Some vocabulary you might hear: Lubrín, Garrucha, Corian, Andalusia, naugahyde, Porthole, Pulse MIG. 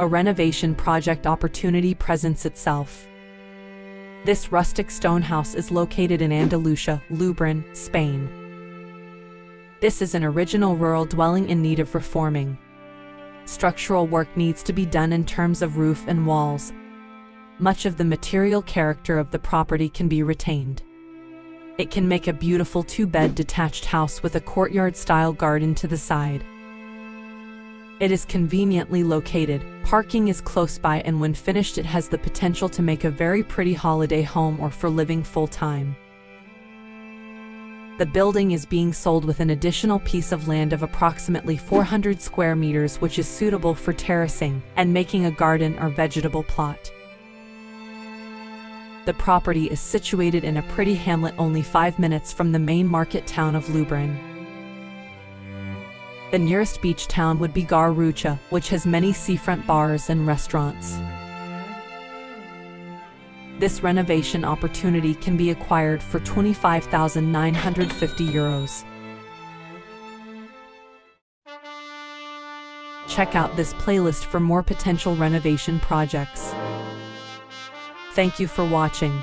a renovation project opportunity presents itself. This rustic stone house is located in Andalusia, Lubrín, Spain. This is an original rural dwelling in need of reforming. Structural work needs to be done in terms of roof and walls. Much of the material character of the property can be retained. It can make a beautiful two-bed detached house with a courtyard-style garden to the side. It is conveniently located, parking is close by, and when finished it has the potential to make a very pretty holiday home or for living full-time. The building is being sold with an additional piece of land of approximately 400 square meters, which is suitable for terracing and making a garden or vegetable plot. The property is situated in a pretty hamlet only 5 minutes from the main market town of Lubrín. The nearest beach town would be Garrucha, which has many seafront bars and restaurants. This renovation opportunity can be acquired for €25,950. Check out this playlist for more potential renovation projects. Thank you for watching.